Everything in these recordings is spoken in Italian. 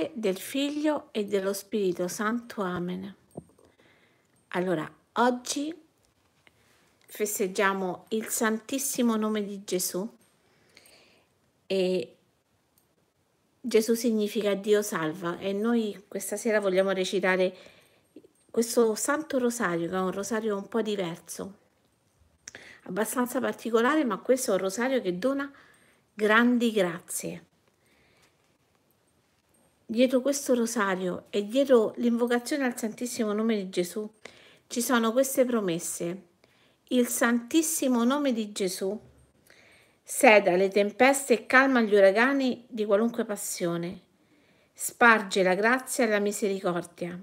Padre, del Figlio e dello Spirito Santo. Amen. Allora, oggi festeggiamo il Santissimo Nome di Gesù, e Gesù significa Dio salva, e noi questa sera vogliamo recitare questo Santo Rosario, che è un rosario un po' diverso, abbastanza particolare, ma questo è un rosario che dona grandi grazie. Dietro questo rosario e dietro l'invocazione al Santissimo Nome di Gesù ci sono queste promesse. Il Santissimo Nome di Gesù seda le tempeste e calma gli uragani di qualunque passione. Sparge la grazia e la misericordia.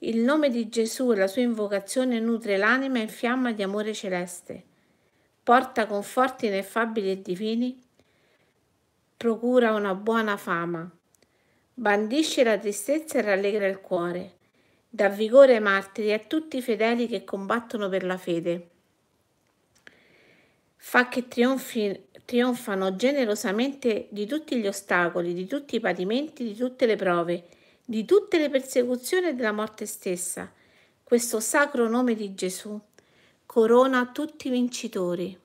Il nome di Gesù e la sua invocazione nutre l'anima in fiamma di amore celeste. Porta conforti ineffabili e divini. Procura una buona fama. Bandisce la tristezza e rallegra il cuore, dà vigore ai martiri e a tutti i fedeli che combattono per la fede. Fa che trionfano generosamente di tutti gli ostacoli, di tutti i patimenti, di tutte le prove, di tutte le persecuzioni e della morte stessa. Questo sacro nome di Gesù corona tutti i vincitori.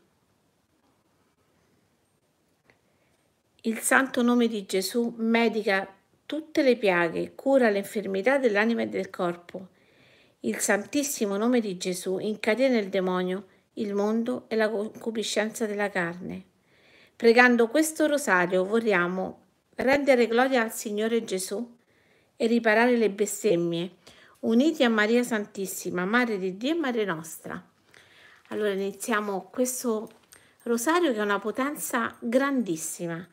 Il santo nome di Gesù medica tutte le piaghe, cura le infermità dell'anima e del corpo. Il Santissimo Nome di Gesù incatena il demonio, il mondo e la concupiscenza della carne. Pregando questo rosario vogliamo rendere gloria al Signore Gesù e riparare le bestemmie, uniti a Maria Santissima, Madre di Dio e Madre nostra. Allora iniziamo questo rosario che ha una potenza grandissima,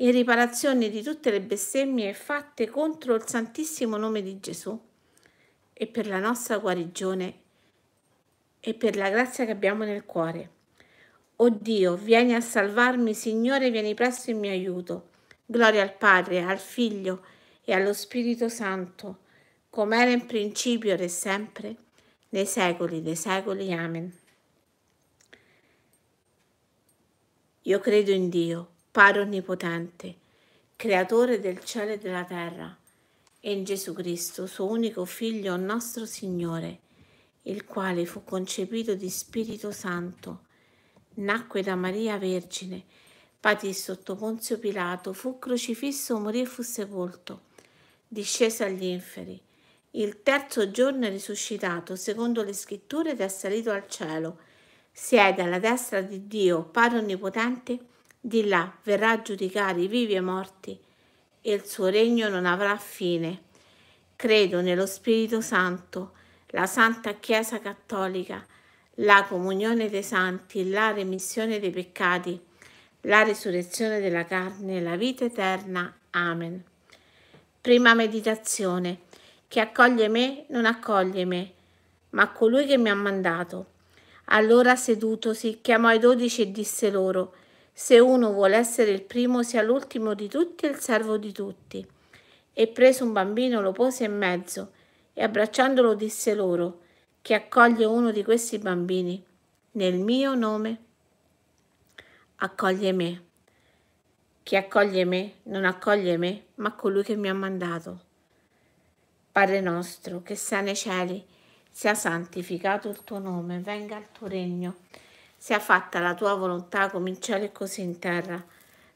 in riparazione di tutte le bestemmie fatte contro il Santissimo Nome di Gesù e per la nostra guarigione e per la grazia che abbiamo nel cuore. O Dio, vieni a salvarmi, Signore, vieni presto in mio aiuto. Gloria al Padre, al Figlio e allo Spirito Santo, come era in principio, ora e sempre, nei secoli dei secoli. Amen. Io credo in Dio, Padre Onnipotente, Creatore del cielo e della terra, e in Gesù Cristo, suo unico Figlio, nostro Signore, il quale fu concepito di Spirito Santo, nacque da Maria Vergine, patì sotto Ponzio Pilato, fu crocifisso, morì e fu sepolto, discese agli inferi, il terzo giorno è risuscitato, secondo le Scritture, ed è salito al cielo, siede alla destra di Dio, Padre Onnipotente. Di là verrà a giudicare i vivi e i morti, e il suo regno non avrà fine. Credo nello Spirito Santo, la Santa Chiesa Cattolica, la comunione dei santi, la remissione dei peccati, la resurrezione della carne, la vita eterna. Amen. Prima meditazione. Chi accoglie me non accoglie me, ma colui che mi ha mandato. Allora sedutosi, chiamò i 12 e disse loro: se uno vuole essere il primo, sia l'ultimo di tutti e il servo di tutti. E preso un bambino lo pose in mezzo e abbracciandolo disse loro: chi accoglie uno di questi bambini nel mio nome, accoglie me. Chi accoglie me non accoglie me, ma colui che mi ha mandato. Padre nostro che sei nei cieli, sia santificato il tuo nome, venga il tuo regno. Sia fatta la tua volontà come in cielo e così in terra.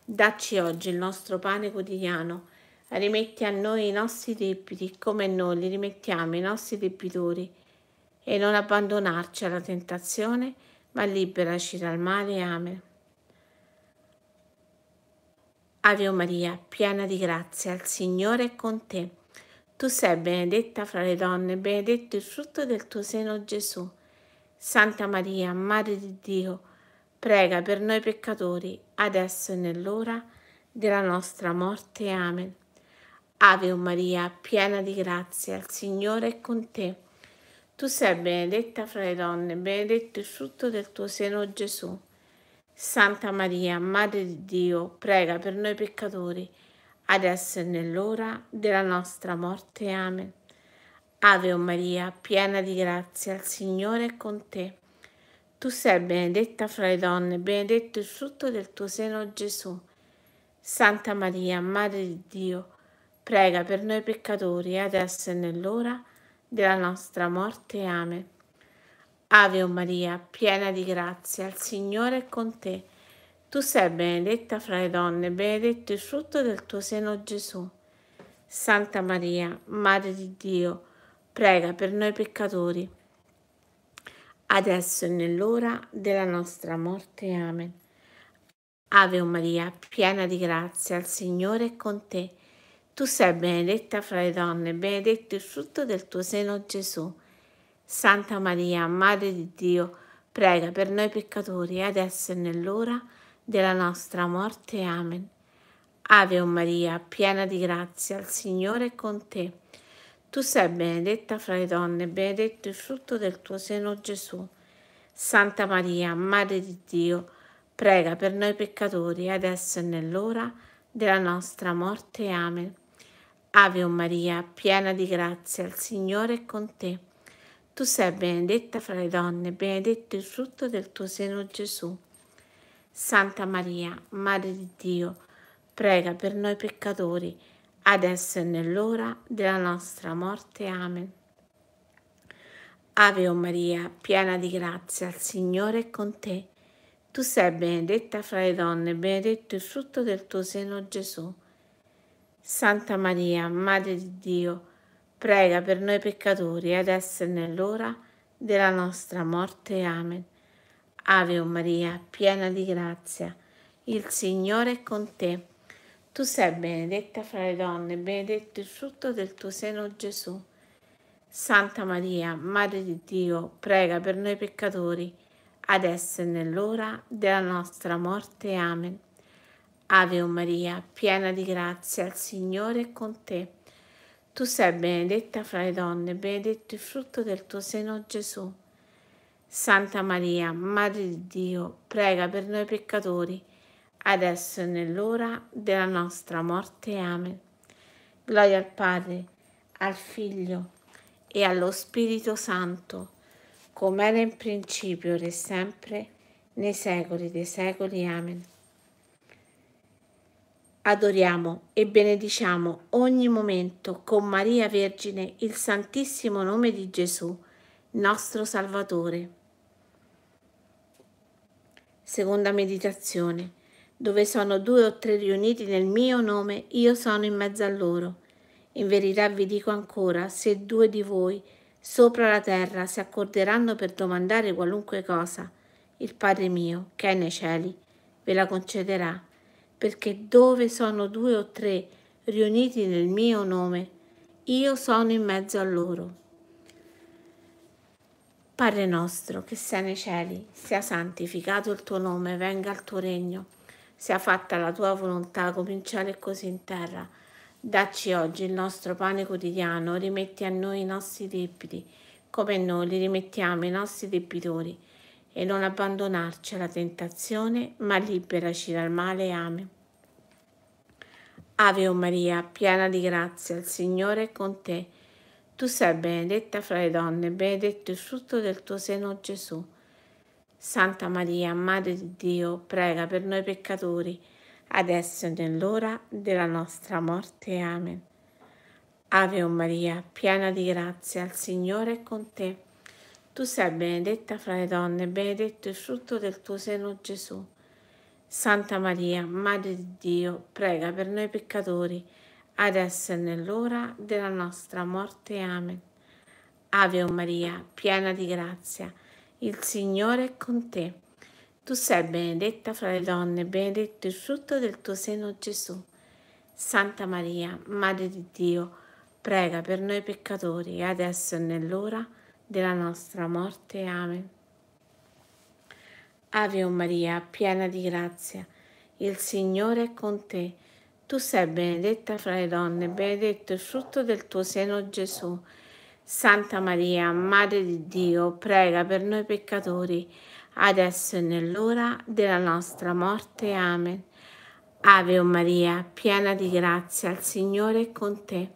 Dacci oggi il nostro pane quotidiano. Rimetti a noi i nostri debiti come noi li rimettiamo ai nostri debitori. E non abbandonarci alla tentazione, ma liberaci dal male. Amen. Ave Maria, piena di grazia, il Signore è con te. Tu sei benedetta fra le donne, benedetto il frutto del tuo seno, Gesù. Santa Maria, Madre di Dio, prega per noi peccatori, adesso e nell'ora della nostra morte. Amen. Ave Maria, piena di grazia, il Signore è con te. Tu sei benedetta fra le donne, benedetto il frutto del tuo seno, Gesù. Santa Maria, Madre di Dio, prega per noi peccatori, adesso e nell'ora della nostra morte. Amen. Ave Maria, piena di grazia, il Signore è con te. Tu sei benedetta fra le donne, benedetto il frutto del tuo seno, Gesù. Santa Maria, Madre di Dio, prega per noi peccatori, adesso e nell'ora della nostra morte. Amen. Ave o Maria, piena di grazia, il Signore è con te. Tu sei benedetta fra le donne, benedetto il frutto del tuo seno, Gesù. Santa Maria, Madre di Dio, prega per noi peccatori, adesso e nell'ora della nostra morte. Amen. Ave o Maria, piena di grazia, il Signore è con te. Tu sei benedetta fra le donne, benedetto il frutto del tuo seno, Gesù. Santa Maria, Madre di Dio, prega per noi peccatori, adesso e nell'ora della nostra morte. Amen. Ave o Maria, piena di grazia, il Signore è con te. Tu sei benedetta fra le donne, benedetto il frutto del tuo seno, Gesù. Santa Maria, Madre di Dio, prega per noi peccatori, adesso e nell'ora della nostra morte. Amen. Ave o Maria, piena di grazia, il Signore è con te. Tu sei benedetta fra le donne, benedetto il frutto del tuo seno, Gesù. Santa Maria, Madre di Dio, prega per noi peccatori, adesso e nell'ora della nostra morte. Amen. Ave o Maria, piena di grazia, il Signore è con te. Tu sei benedetta fra le donne, benedetto il frutto del tuo seno, Gesù. Santa Maria, Madre di Dio, prega per noi peccatori, adesso e nell'ora della nostra morte. Amen. Ave o Maria, piena di grazia, il Signore è con te. Tu sei benedetta fra le donne, benedetto il frutto del tuo seno, Gesù. Santa Maria, Madre di Dio, prega per noi peccatori, adesso e nell'ora della nostra morte. Amen. Ave o Maria, piena di grazia, il Signore è con te. Tu sei benedetta fra le donne, benedetto il frutto del tuo seno, Gesù. Santa Maria, Madre di Dio, prega per noi peccatori, adesso e nell'ora della nostra morte. Amen. Gloria al Padre, al Figlio e allo Spirito Santo, come era in principio, ora e sempre, nei secoli dei secoli. Amen. Adoriamo e benediciamo ogni momento con Maria Vergine il Santissimo Nome di Gesù, nostro Salvatore. Seconda meditazione. Dove sono due o tre riuniti nel mio nome, io sono in mezzo a loro. In verità vi dico ancora, se due di voi sopra la terra si accorderanno per domandare qualunque cosa, il Padre mio, che è nei cieli, ve la concederà, perché dove sono due o tre riuniti nel mio nome, io sono in mezzo a loro. Padre nostro, che sei nei cieli, sia santificato il tuo nome, venga il tuo regno, sia fatta la tua volontà, come in cielo e così in terra. Dacci oggi il nostro pane quotidiano, rimetti a noi i nostri debiti, come noi li rimettiamo ai nostri debitori, e non abbandonarci alla tentazione, ma liberaci dal male. Amen. Ave o Maria, piena di grazia, il Signore è con te. Tu sei benedetta fra le donne, benedetto il frutto del tuo seno, Gesù. Santa Maria, Madre di Dio, prega per noi peccatori, adesso e nell'ora della nostra morte. Amen. Ave o Maria, piena di grazia, il Signore è con te. Tu sei benedetta fra le donne, benedetto il frutto del tuo seno, Gesù. Santa Maria, Madre di Dio, prega per noi peccatori, adesso e nell'ora della nostra morte. Amen. Ave o Maria, piena di grazia, il Signore è con te. Tu sei benedetta fra le donne, benedetto il frutto del tuo seno, Gesù. Santa Maria, Madre di Dio, prega per noi peccatori, adesso e nell'ora della nostra morte. Amen. Ave o Maria, piena di grazia, il Signore è con te. Tu sei benedetta fra le donne, benedetto il frutto del tuo seno, Gesù. Santa Maria, Madre di Dio, prega per noi peccatori, adesso e nell'ora della nostra morte. Amen. Ave o Maria, piena di grazia, il Signore è con te.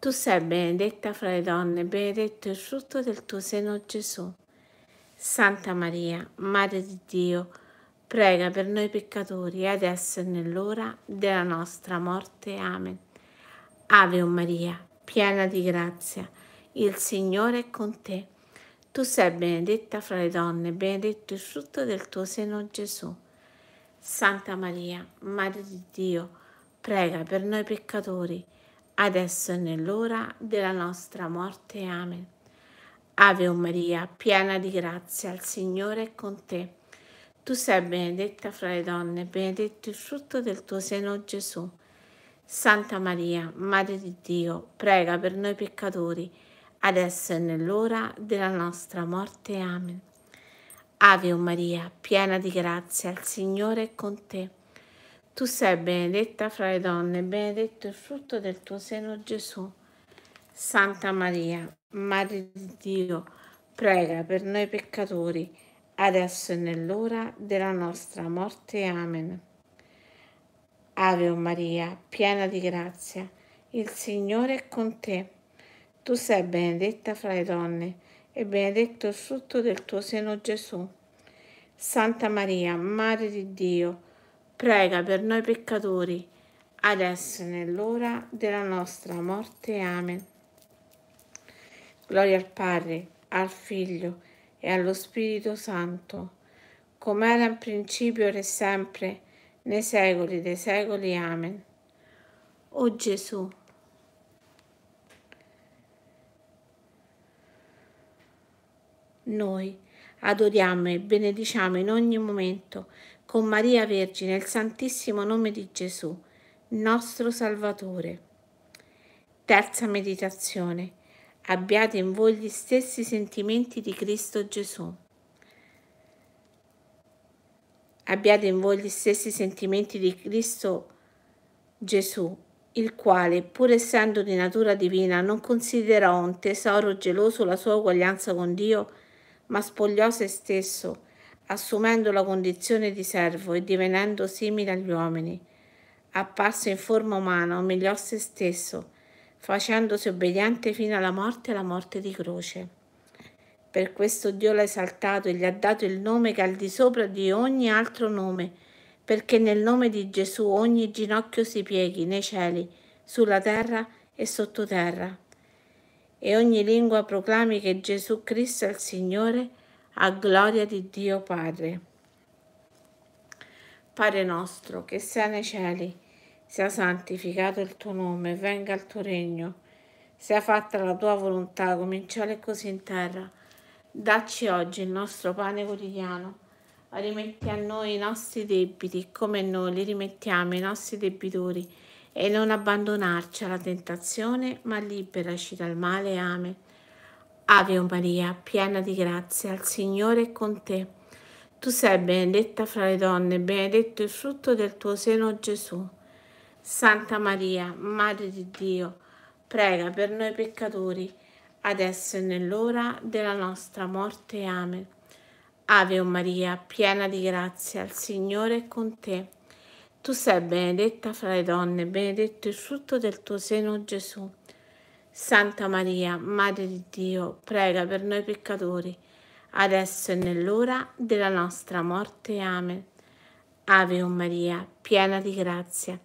Tu sei benedetta fra le donne, benedetto il frutto del tuo seno, Gesù. Santa Maria, Madre di Dio, prega per noi peccatori, adesso e nell'ora della nostra morte. Amen. Ave o Maria, piena di grazia, il Signore è con te. Tu sei benedetta fra le donne, benedetto il frutto del tuo seno, Gesù. Santa Maria, Madre di Dio, prega per noi peccatori, adesso e nell'ora della nostra morte. Amen. Ave o Maria, piena di grazia, il Signore è con te. Tu sei benedetta fra le donne, benedetto il frutto del tuo seno, Gesù. Santa Maria, Madre di Dio, prega per noi peccatori, adesso e nell'ora della nostra morte. Amen. Ave o Maria, piena di grazia, il Signore è con te. Tu sei benedetta fra le donne, benedetto il frutto del tuo seno, Gesù. Santa Maria, Madre di Dio, prega per noi peccatori, adesso e nell'ora della nostra morte. Amen. Ave o Maria, piena di grazia, il Signore è con te. Tu sei benedetta fra le donne, e benedetto il frutto del tuo seno, Gesù. Santa Maria, Madre di Dio, prega per noi peccatori, adesso e nell'ora della nostra morte. Amen. Gloria al Padre, al Figlio e allo Spirito Santo, come era in principio, ora e sempre, nei secoli dei secoli. Amen. O Gesù, noi adoriamo e benediciamo in ogni momento, con Maria Vergine, il Santissimo Nome di Gesù, nostro Salvatore. Terza meditazione. Abbiate in voi gli stessi sentimenti di Cristo Gesù. Abbiate in voi gli stessi sentimenti di Cristo Gesù, il quale, pur essendo di natura divina, non considerò un tesoro geloso la sua uguaglianza con Dio, ma spogliò se stesso, assumendo la condizione di servo e divenendo simile agli uomini. Apparso in forma umana, umiliò se stesso, facendosi obbediente fino alla morte e alla morte di croce. Per questo Dio l'ha esaltato e gli ha dato il nome che è al di sopra di ogni altro nome, perché nel nome di Gesù ogni ginocchio si pieghi nei cieli, sulla terra e sottoterra, e ogni lingua proclami che Gesù Cristo è il Signore, a gloria di Dio Padre. Padre nostro, che sei nei cieli, sia santificato il tuo nome, venga il tuo regno, sia fatta la tua volontà, come in cielo e così in terra. Dacci oggi il nostro pane quotidiano, rimetti a noi i nostri debiti, come noi li rimettiamo ai nostri debitori, e non abbandonarci alla tentazione, ma liberaci dal male. Amen. Ave o Maria, piena di grazia, il Signore è con te. Tu sei benedetta fra le donne, benedetto il frutto del tuo seno, Gesù. Santa Maria, Madre di Dio, prega per noi peccatori, adesso e nell'ora della nostra morte. Amen. Ave o Maria, piena di grazia, il Signore è con te. Tu sei benedetta fra le donne, benedetto il frutto del tuo seno, Gesù. Santa Maria, Madre di Dio, prega per noi peccatori, adesso e nell'ora della nostra morte. Amen. Ave o Maria, piena di grazia,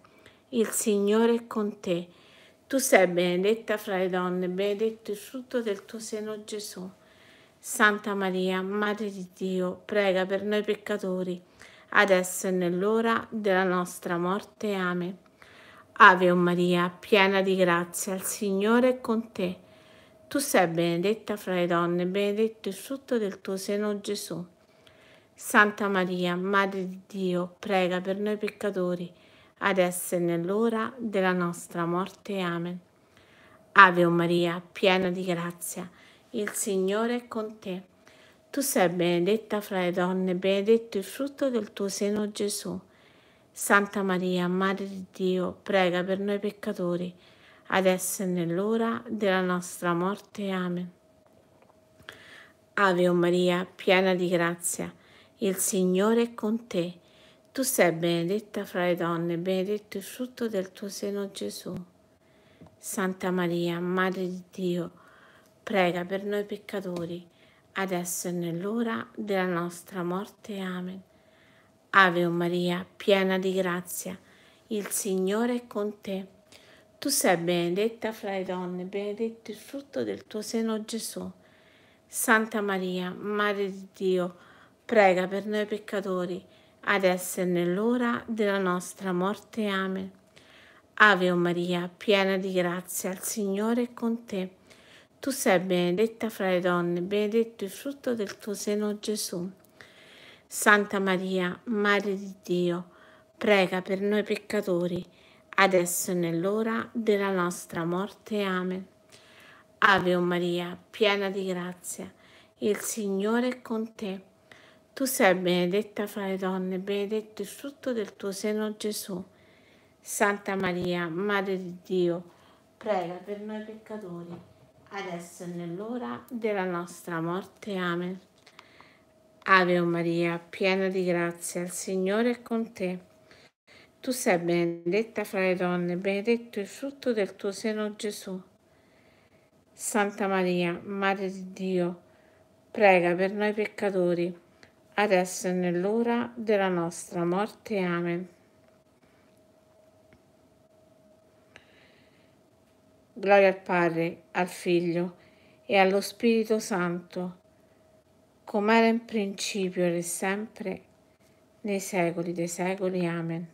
il Signore è con te. Tu sei benedetta fra le donne, benedetto il frutto del tuo seno, Gesù. Santa Maria, Madre di Dio, prega per noi peccatori, adesso e nell'ora della nostra morte. Amen. Ave o Maria, piena di grazia, il Signore è con te. Tu sei benedetta fra le donne, benedetto il frutto del tuo seno, Gesù. Santa Maria, Madre di Dio, prega per noi peccatori, adesso e nell'ora della nostra morte. Amen. Ave o Maria, piena di grazia, il Signore è con te. Tu sei benedetta fra le donne, benedetto il frutto del tuo seno, Gesù. Santa Maria, Madre di Dio, prega per noi peccatori, adesso e nell'ora della nostra morte. Amen. Ave o Maria, piena di grazia, il Signore è con te. Tu sei benedetta fra le donne, benedetto il frutto del tuo seno, Gesù. Santa Maria, Madre di Dio, prega per noi peccatori, adesso e nell'ora della nostra morte. Amen. Ave o Maria, piena di grazia, il Signore è con te. Tu sei benedetta fra le donne, benedetto il frutto del tuo seno, Gesù. Santa Maria, Madre di Dio, prega per noi peccatori, adesso e nell'ora della nostra morte. Amen. Ave o Maria, piena di grazia, il Signore è con te. Tu sei benedetta fra le donne, benedetto il frutto del tuo seno, Gesù. Santa Maria, Madre di Dio, prega per noi peccatori, adesso e nell'ora della nostra morte. Amen. Ave o Maria, piena di grazia, il Signore è con te. Tu sei benedetta fra le donne, benedetto il frutto del tuo seno, Gesù. Santa Maria, Madre di Dio, prega per noi peccatori, adesso e nell'ora della nostra morte. Amen. Ave o Maria, piena di grazia, il Signore è con te. Tu sei benedetta fra le donne, benedetto il frutto del tuo seno, Gesù. Santa Maria, Madre di Dio, prega per noi peccatori, adesso e nell'ora della nostra morte. Amen. Gloria al Padre, al Figlio e allo Spirito Santo, come era in principio e sempre, nei secoli dei secoli. Amen.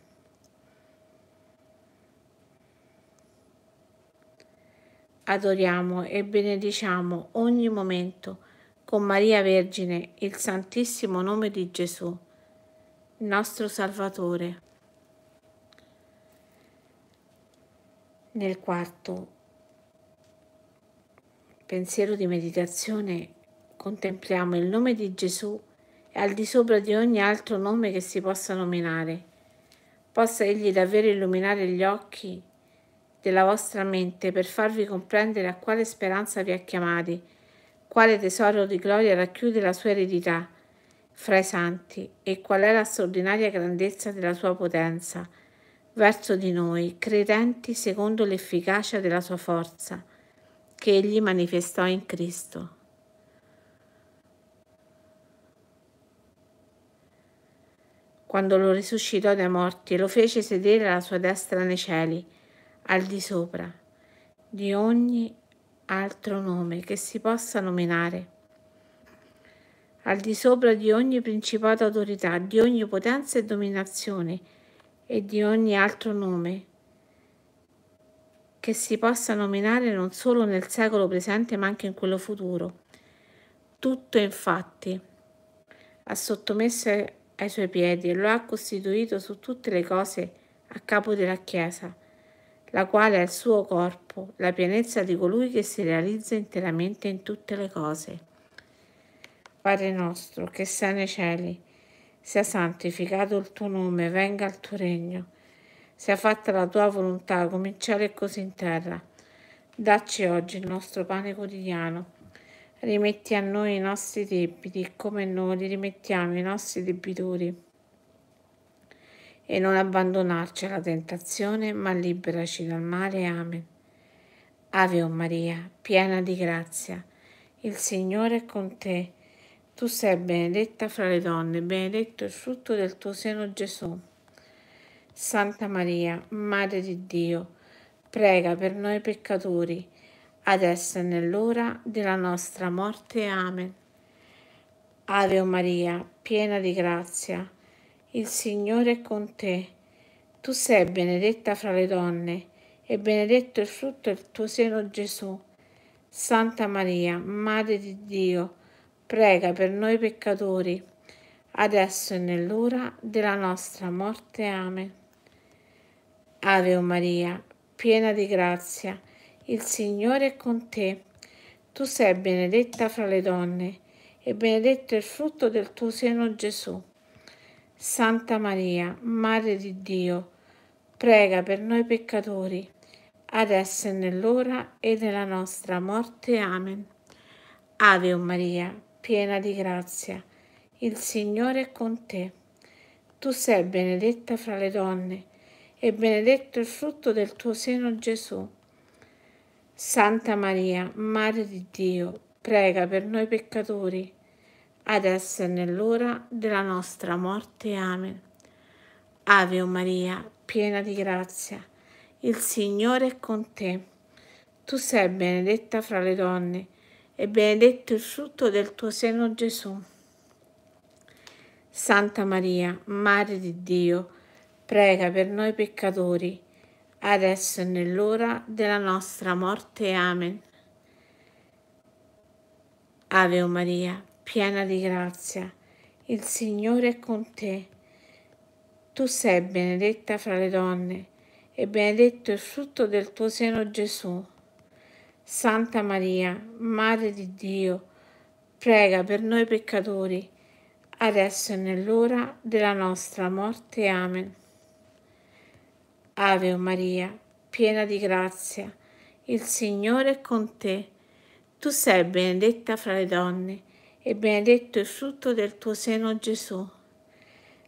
Adoriamo e benediciamo ogni momento con Maria Vergine il Santissimo Nome di Gesù, nostro Salvatore. Nel quarto pensiero di meditazione contempliamo il nome di Gesù e al di sopra di ogni altro nome che si possa nominare. Possa Egli davvero illuminare gli occhi della vostra mente per farvi comprendere a quale speranza vi ha chiamati, quale tesoro di gloria racchiude la sua eredità fra i santi e qual è la straordinaria grandezza della sua potenza verso di noi, credenti secondo l'efficacia della sua forza che Egli manifestò in Cristo. Quando lo risuscitò dai morti e lo fece sedere alla sua destra nei cieli, al di sopra di ogni altro nome che si possa nominare, al di sopra di ogni principato e autorità, di ogni potenza e dominazione e di ogni altro nome che si possa nominare non solo nel secolo presente ma anche in quello futuro. Tutto infatti ha sottomesso ai suoi piedi e lo ha costituito su tutte le cose a capo della Chiesa, la quale è il suo corpo, la pienezza di colui che si realizza interamente in tutte le cose. Padre nostro, che sei nei cieli, sia santificato il tuo nome, venga il tuo regno, sia fatta la tua volontà, come in cielo e così in terra. Dacci oggi il nostro pane quotidiano, rimetti a noi i nostri debiti, come noi li rimettiamo ai nostri debitori, e non abbandonarci alla tentazione, ma liberaci dal male. Amen. Ave o Maria, piena di grazia, il Signore è con te. Tu sei benedetta fra le donne, benedetto il frutto del tuo seno, Gesù. Santa Maria, Madre di Dio, prega per noi peccatori, adesso e nell'ora della nostra morte. Amen. Ave o Maria, piena di grazia, il Signore è con te. Tu sei benedetta fra le donne e benedetto il frutto del tuo seno, Gesù. Santa Maria, Madre di Dio, prega per noi peccatori, adesso e nell'ora della nostra morte. Amen. Ave o Maria, piena di grazia, il Signore è con te. Tu sei benedetta fra le donne e benedetto il frutto del tuo seno, Gesù. Santa Maria, Madre di Dio, prega per noi peccatori, adesso e nell'ora e della nostra morte. Amen. Ave o Maria, piena di grazia, il Signore è con te. Tu sei benedetta fra le donne e benedetto il frutto del tuo seno, Gesù. Santa Maria, Madre di Dio, prega per noi peccatori, adesso e nell'ora della nostra morte. Amen. Ave o Maria, piena di grazia, Il Signore è con te. Tu sei benedetta fra le donne e benedetto il frutto del tuo seno, Gesù. Santa Maria, Madre di Dio, prega per noi peccatori, adesso e nell'ora della nostra morte. Amen. Ave Maria, piena di grazia, il Signore è con te. Tu sei benedetta fra le donne e benedetto il frutto del tuo seno, Gesù. Santa Maria, Madre di Dio, prega per noi peccatori, adesso e nell'ora della nostra morte. Amen. Ave Maria, piena di grazia, il Signore è con te. Tu sei benedetta fra le donne e benedetto il frutto del tuo seno, Gesù.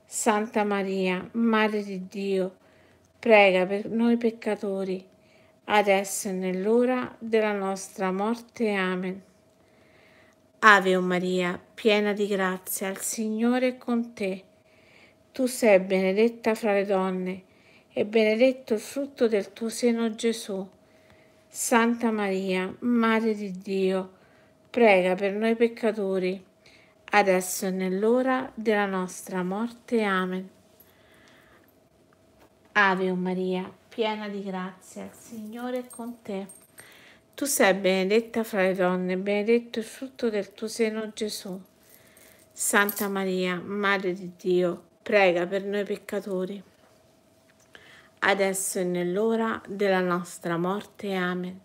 Santa Maria, Madre di Dio, prega per noi peccatori, adesso e nell'ora della nostra morte. Amen. Ave Maria, piena di grazia, il Signore è con te. Tu sei benedetta fra le donne e benedetto il frutto del tuo seno, Gesù. Santa Maria, Madre di Dio, prega per noi peccatori, adesso e nell'ora della nostra morte. Amen. Ave Maria, piena di grazia, il Signore è con te. Tu sei benedetta fra le donne, benedetto il frutto del tuo seno, Gesù. Santa Maria, Madre di Dio, prega per noi peccatori, adesso e nell'ora della nostra morte. Amen.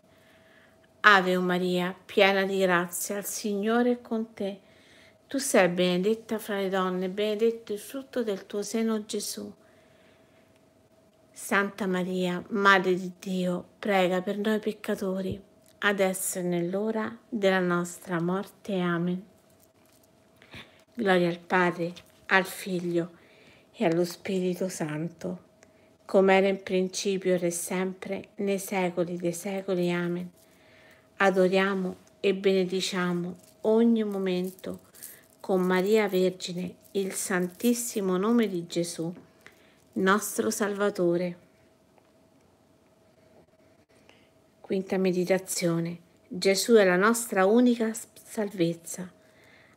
Ave Maria, piena di grazia, il Signore è con te. Tu sei benedetta fra le donne, benedetto il frutto del tuo seno, Gesù. Santa Maria, Madre di Dio, prega per noi peccatori, adesso e nell'ora della nostra morte. Amen. Gloria al Padre, al Figlio e allo Spirito Santo, come era in principio, ora e sempre, nei secoli dei secoli. Amen. Adoriamo e benediciamo ogni momento con Maria Vergine il Santissimo Nome di Gesù, nostro Salvatore. Quinta meditazione. Gesù è la nostra unica salvezza.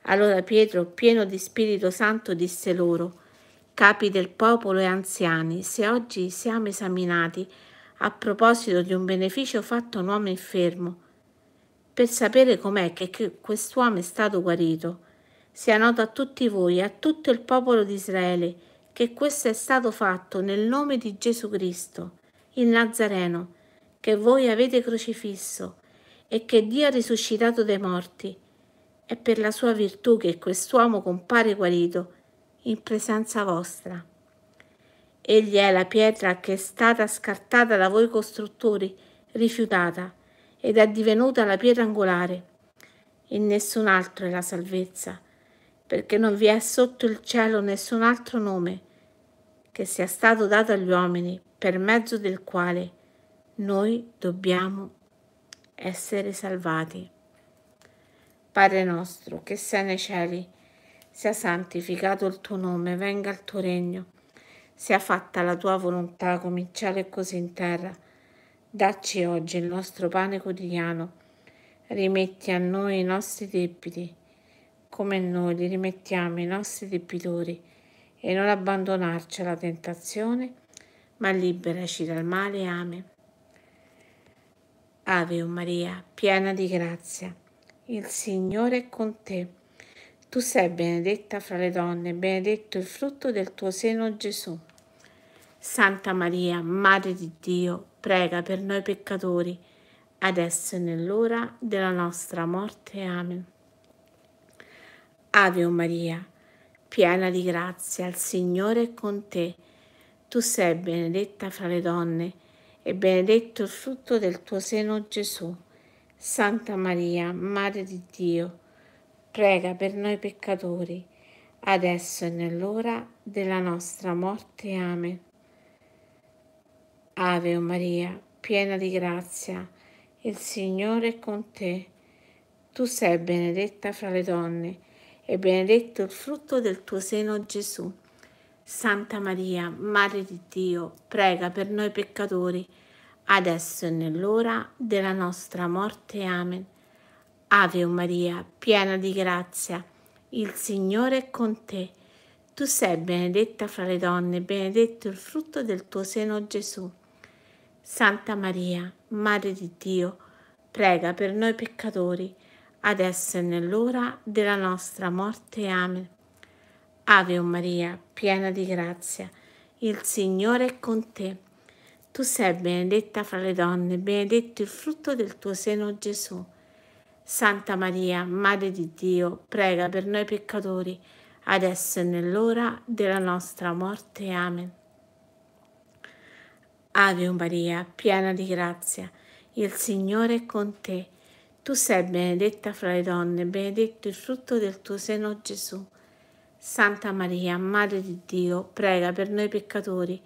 Allora Pietro, pieno di Spirito Santo, disse loro, capi del popolo e anziani, se oggi siamo esaminati a proposito di un beneficio fatto a un uomo infermo, per sapere com'è che quest'uomo è stato guarito, sia noto a tutti voi e a tutto il popolo di Israele che questo è stato fatto nel nome di Gesù Cristo, il Nazareno, che voi avete crocifisso e che Dio ha risuscitato dai morti. È per la sua virtù che quest'uomo compare guarito in presenza vostra. Egli è la pietra che è stata scartata da voi costruttori, rifiutata, ed è divenuta la pietra angolare. In nessun altro è la salvezza, perché non vi è sotto il cielo nessun altro nome che sia stato dato agli uomini per mezzo del quale noi dobbiamo essere salvati. Padre nostro che sei nei cieli, sia santificato il tuo nome, venga il tuo regno, sia fatta la tua volontà, come in cielo e così in terra. Dacci oggi il nostro pane quotidiano, rimetti a noi i nostri debiti, come noi li rimettiamo ai nostri debitori, e non abbandonarci alla tentazione, ma liberaci dal male. Amen. Ave Maria, piena di grazia, il Signore è con te. Tu sei benedetta fra le donne, benedetto il frutto del tuo seno, Gesù. Santa Maria, Madre di Dio, prega per noi peccatori, adesso e nell'ora della nostra morte. Amen. Ave Maria, piena di grazia, il Signore è con te. Tu sei benedetta fra le donne e benedetto il frutto del tuo seno, Gesù. Santa Maria, Madre di Dio, prega per noi peccatori, adesso e nell'ora della nostra morte. Amen. Ave Maria, piena di grazia, il Signore è con te. Tu sei benedetta fra le donne e benedetto il frutto del tuo seno, Gesù. Santa Maria, Madre di Dio, prega per noi peccatori, adesso e nell'ora della nostra morte. Amen. Ave Maria, piena di grazia, il Signore è con te. Tu sei benedetta fra le donne, benedetto il frutto del tuo seno, Gesù. Santa Maria, Madre di Dio, prega per noi peccatori, adesso e nell'ora della nostra morte. Amen. Ave Maria, piena di grazia, il Signore è con te. Tu sei benedetta fra le donne, benedetto il frutto del tuo seno, Gesù. Santa Maria, Madre di Dio, prega per noi peccatori, adesso e nell'ora della nostra morte. Amen. Ave Maria, piena di grazia, il Signore è con te. Tu sei benedetta fra le donne, benedetto il frutto del tuo seno, Gesù. Santa Maria, Madre di Dio, prega per noi peccatori,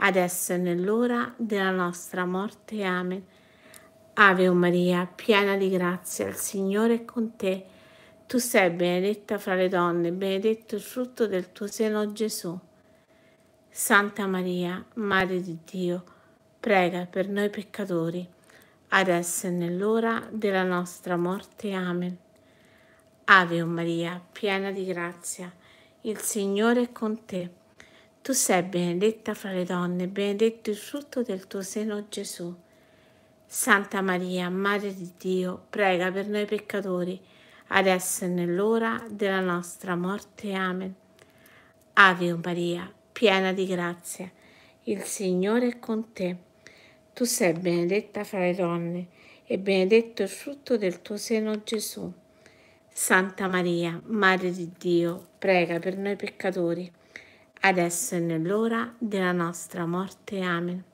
adesso e nell'ora della nostra morte. Amen. Ave Maria, piena di grazia, il Signore è con te. Tu sei benedetta fra le donne, benedetto il frutto del tuo seno, Gesù. Santa Maria, Madre di Dio, prega per noi peccatori, adesso e nell'ora della nostra morte. Amen. Ave Maria, piena di grazia, il Signore è con te. Tu sei benedetta fra le donne, benedetto il frutto del tuo seno, Gesù. Santa Maria, Madre di Dio, prega per noi peccatori, adesso e nell'ora della nostra morte. Amen. Ave Maria, piena di grazia, il Signore è con te. Tu sei benedetta fra le donne, e benedetto il frutto del tuo seno, Gesù. Santa Maria, Madre di Dio, prega per noi peccatori, adesso e nell'ora della nostra morte. Amen.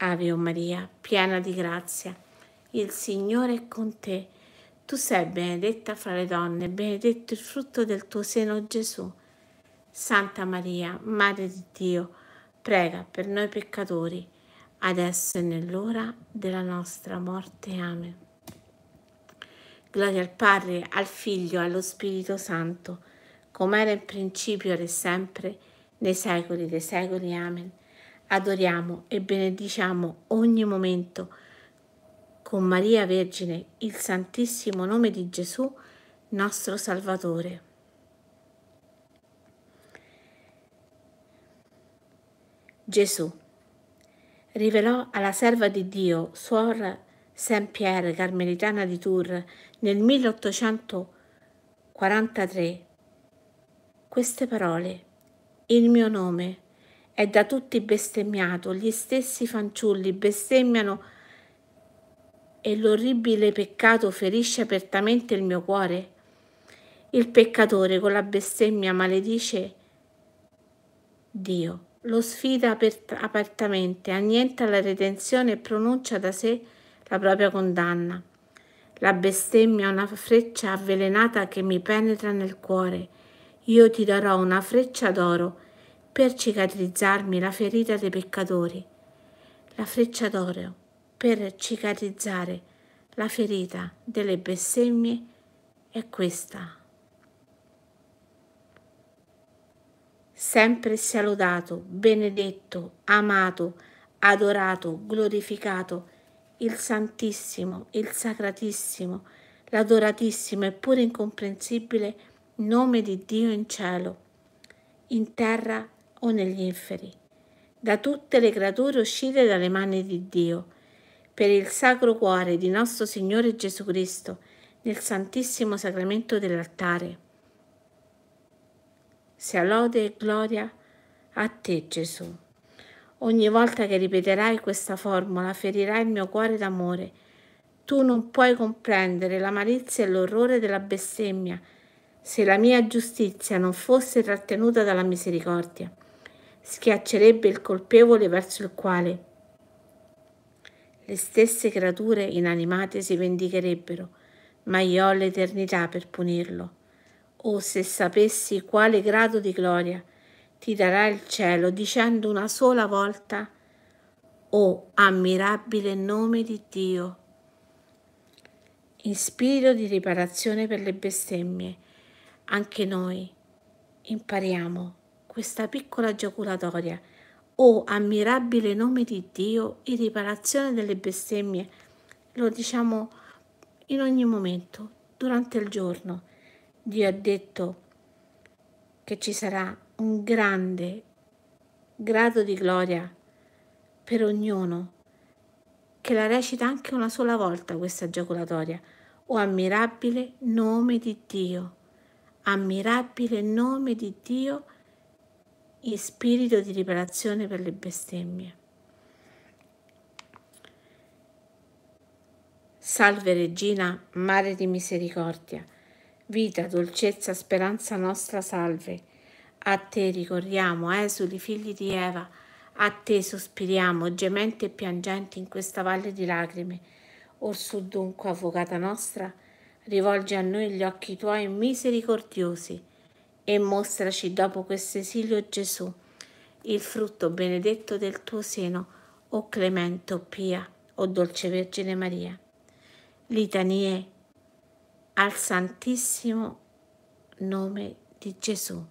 Ave Maria, piena di grazia, il Signore è con te. Tu sei benedetta fra le donne, benedetto il frutto del tuo seno, Gesù. Santa Maria, Madre di Dio, prega per noi peccatori, adesso e nell'ora della nostra morte. Amen. Gloria al Padre, al Figlio e allo Spirito Santo, come era in principio, ora e sempre, nei secoli dei secoli. Amen. Adoriamo e benediciamo ogni momento con Maria Vergine, il Santissimo Nome di Gesù, nostro Salvatore. Gesù rivelò alla serva di Dio, Suor Saint-Pierre, Carmelitana di Tours, nel 1843, queste parole: «Il mio nome è da tutti bestemmiato, gli stessi fanciulli bestemmiano e l'orribile peccato ferisce apertamente il mio cuore. Il peccatore con la bestemmia maledice Dio, lo sfida apertamente, annienta la redenzione e pronuncia da sé la propria condanna. La bestemmia è una freccia avvelenata che mi penetra nel cuore. Io ti darò una freccia d'oro per cicatrizzarmi la ferita dei peccatori». La freccia d'oro per cicatrizzare la ferita delle bestemmie è questa. Sempre sia lodato, benedetto, amato, adorato, glorificato il Santissimo, il Sacratissimo, l'adoratissimo e pure incomprensibile nome di Dio in cielo, in terra o negli inferi, da tutte le creature uscite dalle mani di Dio, per il sacro cuore di nostro Signore Gesù Cristo, nel Santissimo Sacramento dell'altare. Sia lode e gloria a te, Gesù. Ogni volta che ripeterai questa formula, ferirai il mio cuore d'amore. Tu non puoi comprendere la malizia e l'orrore della bestemmia, se la mia giustizia non fosse trattenuta dalla misericordia. Schiaccerebbe il colpevole verso il quale le stesse creature inanimate si vendicherebbero, ma io ho l'eternità per punirlo. Oh, se sapessi quale grado di gloria ti darà il cielo dicendo una sola volta: «Oh, ammirabile nome di Dio!». In spirito di riparazione per le bestemmie, anche noi impariamo questa piccola gioculatoria o ammirabile nome di Dio e riparazione delle bestemmie. Lo diciamo in ogni momento, durante il giorno. Dio ha detto che ci sarà un grande grado di gloria per ognuno che la recita anche una sola volta questa giaculatoria. O ammirabile nome di Dio, ammirabile nome di Dio e spirito di riparazione per le bestemmie. Salve Regina, Mare di Misericordia, vita, dolcezza, speranza nostra, salve. A te ricorriamo, esuli figli di Eva, a te sospiriamo, gementi e piangenti in questa valle di lacrime. Orsù dunque, avvocata nostra, rivolgi a noi gli occhi tuoi misericordiosi e mostraci dopo questo esilio Gesù, il frutto benedetto del tuo seno, o clemente, o pia, o dolce Vergine Maria. Litanie al Santissimo Nome di Gesù.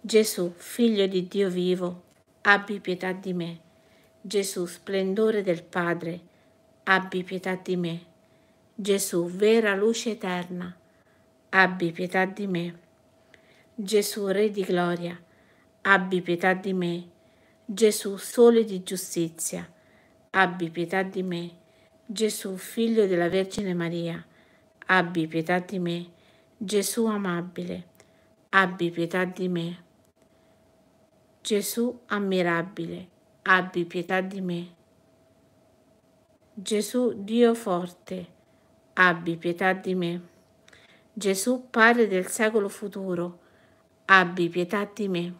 Gesù, Figlio di Dio vivo, abbi pietà di me. Gesù, splendore del Padre, abbi pietà di me. Gesù, vera luce eterna, abbi pietà di me. Gesù, Re di gloria, abbi pietà di me. Gesù, Sole di giustizia, abbi pietà di me. Gesù, Figlio della Vergine Maria, abbi pietà di me. Gesù amabile, abbi pietà di me. Gesù ammirabile, abbi pietà di me. Gesù, Dio forte, abbi pietà di me. Gesù, Padre del secolo futuro, abbi pietà di me.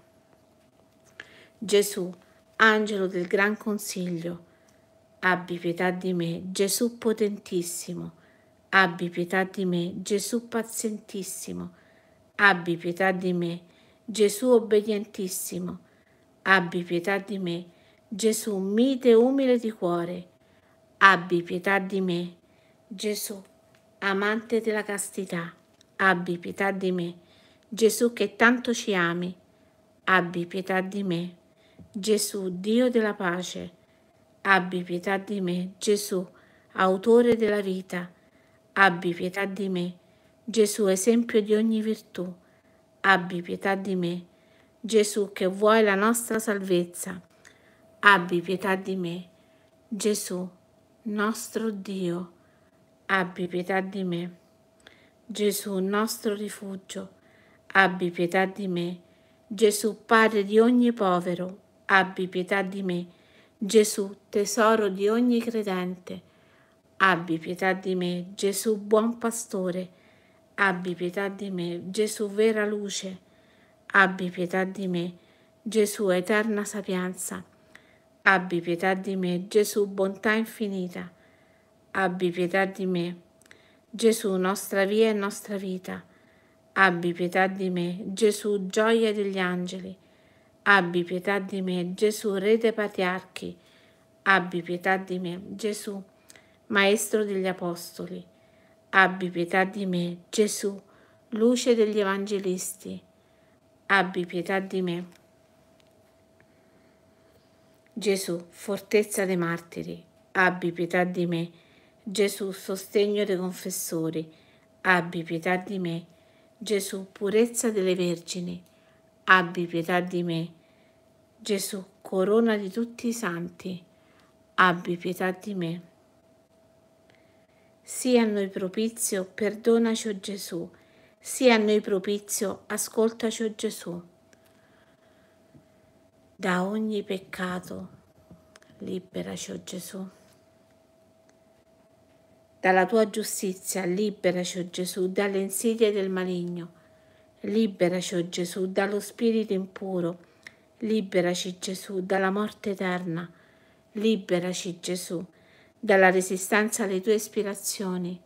Gesù, Angelo del Gran Consiglio, abbi pietà di me. Gesù potentissimo, abbi pietà di me. Gesù pazientissimo, abbi pietà di me. Gesù obbedientissimo, abbi pietà di me. Gesù mite e umile di cuore, abbi pietà di me. Gesù amante della castità, abbi pietà di me. Gesù che tanto ci ami, abbi pietà di me. Gesù Dio della pace, abbi pietà di me. Gesù autore della vita, abbi pietà di me. Gesù esempio di ogni virtù, abbi pietà di me. Gesù che vuoi la nostra salvezza, abbi pietà di me. Gesù nostro Dio, abbi pietà di me. Gesù nostro rifugio, abbi pietà di me. Gesù Padre di ogni povero, abbi pietà di me. Gesù tesoro di ogni credente, abbi pietà di me. Gesù buon pastore, abbi pietà di me. Gesù vera luce, abbi pietà di me. Gesù eterna sapienza, abbi pietà di me. Gesù bontà infinita, abbi pietà di me. Gesù nostra via e nostra vita, abbi pietà di me. Gesù gioia degli angeli, abbi pietà di me. Gesù Re dei patriarchi, abbi pietà di me. Gesù maestro degli apostoli, abbi pietà di me. Gesù luce degli evangelisti, abbi pietà di me. Gesù, fortezza dei martiri, abbi pietà di me. Gesù, sostegno dei confessori, abbi pietà di me. Gesù, purezza delle vergini, abbi pietà di me. Gesù, corona di tutti i santi, abbi pietà di me. Sia a noi propizio, perdonaci, o Gesù. Sia a noi propizio, ascoltaci, o Gesù. Da ogni peccato liberaci, o Gesù. Dalla tua giustizia liberaci, o Gesù. Dalle insidie del maligno liberaci, o Gesù. Dallo spirito impuro liberaci, Gesù. Dalla morte eterna liberaci, Gesù. Dalla resistenza alle tue ispirazioni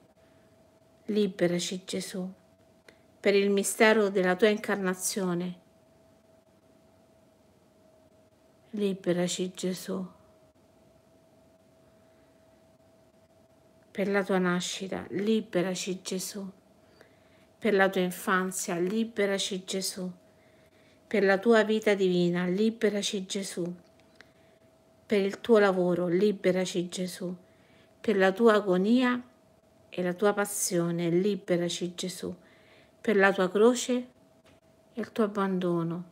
liberaci, Gesù. Per il mistero della tua incarnazione liberaci, Gesù. Per la tua nascita liberaci, Gesù. Per la tua infanzia liberaci, Gesù. per la tua vita divina, liberaci Gesù. Per il tuo lavoro, liberaci Gesù. Per la tua agonia e la tua passione, liberaci Gesù. Per la tua croce e il tuo abbandono,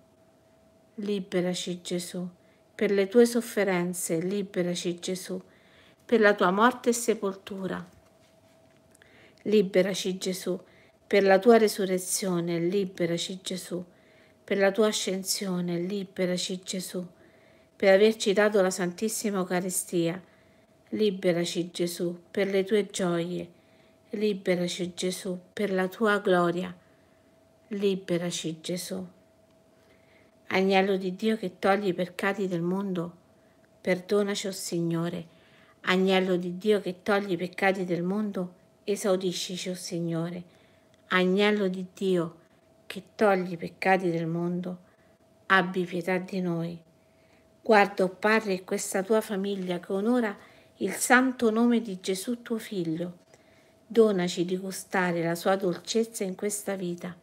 liberaci Gesù. Per le tue sofferenze, liberaci Gesù. Per la tua morte e sepoltura, liberaci Gesù. Per la tua resurrezione, liberaci Gesù. Per la tua ascensione, liberaci Gesù. Per averci dato la Santissima Eucaristia, liberaci Gesù. Per le tue gioie, liberaci Gesù. Per la tua gloria, liberaci Gesù. Agnello di Dio che togli i peccati del mondo, perdonaci, o Signore. Agnello di Dio che togli i peccati del mondo, esaudiscici, o Signore. Agnello di Dio che togli i peccati del mondo, abbi pietà di noi. Guarda, o Padre, questa tua famiglia che onora il santo nome di Gesù tuo Figlio. Donaci di gustare la sua dolcezza in questa vita,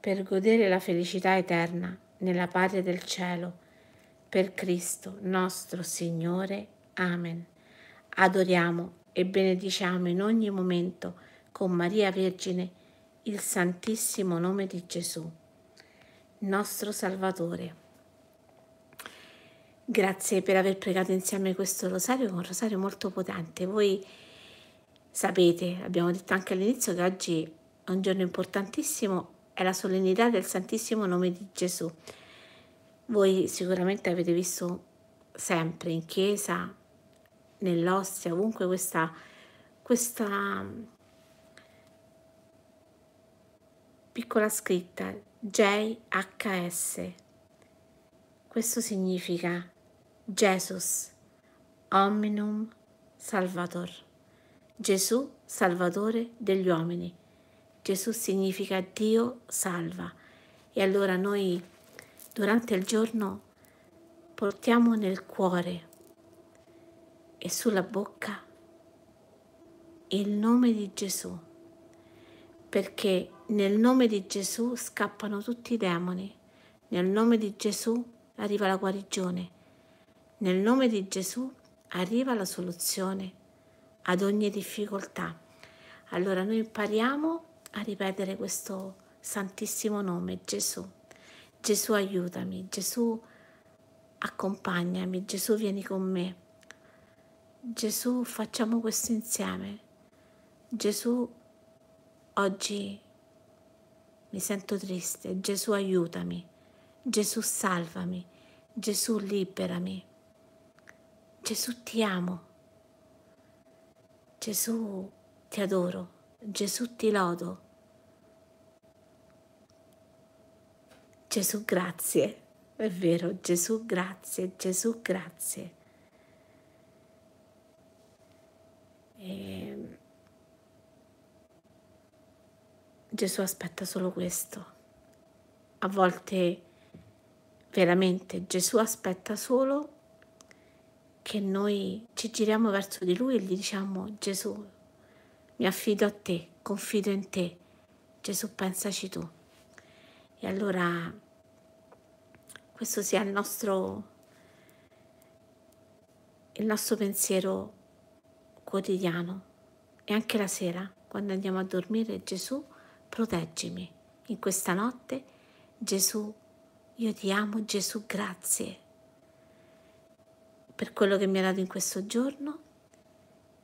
per godere la felicità eterna nella patria del cielo. Per Cristo nostro Signore. Amen. Adoriamo e benediciamo in ogni momento, con Maria Vergine, il Santissimo Nome di Gesù, nostro Salvatore. Grazie per aver pregato insieme questo rosario, che è un rosario molto potente. Voi sapete, abbiamo detto anche all'inizio, che oggi è un giorno importantissimo, è la solennità del Santissimo Nome di Gesù. Voi sicuramente avete visto sempre in chiesa, nell'ostia, ovunque questa piccola scritta JHS. Questo significa Jesus Hominum Salvator, Gesù Salvatore degli uomini. Gesù significa Dio salva, e allora noi durante il giorno portiamo nel cuore e sulla bocca il nome di Gesù, perché nel nome di Gesù scappano tutti i demoni, nel nome di Gesù arriva la guarigione, nel nome di Gesù arriva la soluzione ad ogni difficoltà. Allora noi impariamo a ripetere questo santissimo nome, Gesù. Gesù aiutami, Gesù accompagnami, Gesù vieni con me. Gesù, facciamo questo insieme. Gesù, oggi mi sento triste. Gesù, aiutami. Gesù, salvami. Gesù, liberami. Gesù, ti amo. Gesù, ti adoro. Gesù, ti lodo. Gesù, grazie. È vero, Gesù, grazie. Gesù, grazie. E Gesù aspetta solo questo. A volte veramente Gesù aspetta solo che noi ci giriamo verso di Lui e gli diciamo: Gesù, mi affido a te, confido in te, Gesù pensaci tu. E allora questo sia il nostro pensiero quotidiano, e anche la sera quando andiamo a dormire: Gesù, proteggimi in questa notte. Gesù, io ti amo. Gesù, grazie per quello che mi hai dato in questo giorno.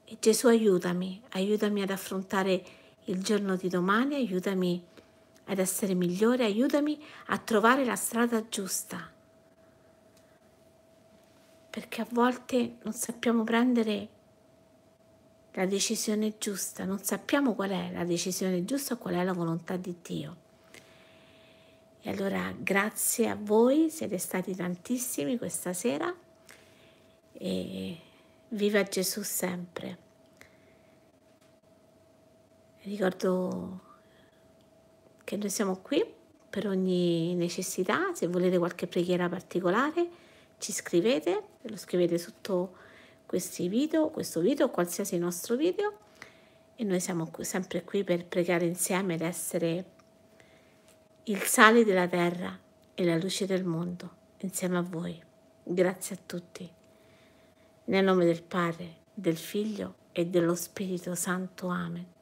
E Gesù, aiutami ad affrontare il giorno di domani, aiutami ad essere migliore, aiutami a trovare la strada giusta, perché a volte non sappiamo prendere la decisione giusta, non sappiamo qual è la decisione giusta o qual è la volontà di Dio. E allora grazie a voi, siete stati tantissimi questa sera, e viva Gesù sempre. Ricordo che noi siamo qui per ogni necessità. Se volete qualche preghiera particolare ci scrivete, lo scrivete sotto questo video, qualsiasi nostro video, E noi siamo sempre qui per pregare insieme ed essere il sale della terra e la luce del mondo insieme a voi. Grazie a tutti. Nel nome del Padre, del Figlio e dello Spirito Santo. Amen.